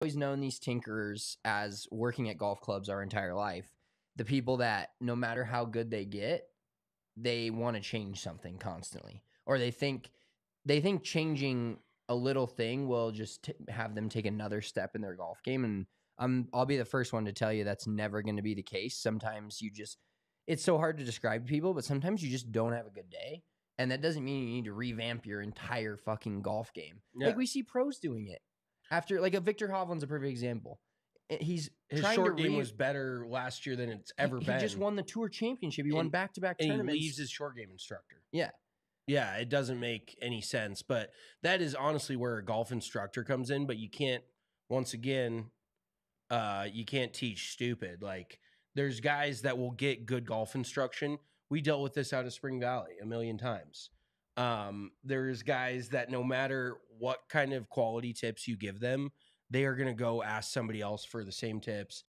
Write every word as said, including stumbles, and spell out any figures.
always known these tinkerers as working at golf clubs our entire life. The people that no matter how good they get, they want to change something constantly, or they think they think changing a little thing will just t- have them take another step in their golf game. And um, I'll be the first one to tell you that's never going to be the case. Sometimes you just, it's so hard to describe to people, but sometimes you just don't have a good day. And that doesn't mean you need to revamp your entire fucking golf game. Yeah. Like we see pros doing it after, like a Victor Hovland's a perfect example. He's his short game re- was better last year than it's ever he, been. He just won the tour championship. He and, won back to back tournaments. He leaves his short game instructor. Yeah. Yeah, it doesn't make any sense, but that is honestly where a golf instructor comes in. But you can't, once again, uh, you can't teach stupid. Like, there's guys that will get good golf instruction. We dealt with this out of Spring Valley a million times. Um, there's guys that no matter what kind of quality tips you give them, they are going to go ask somebody else for the same tips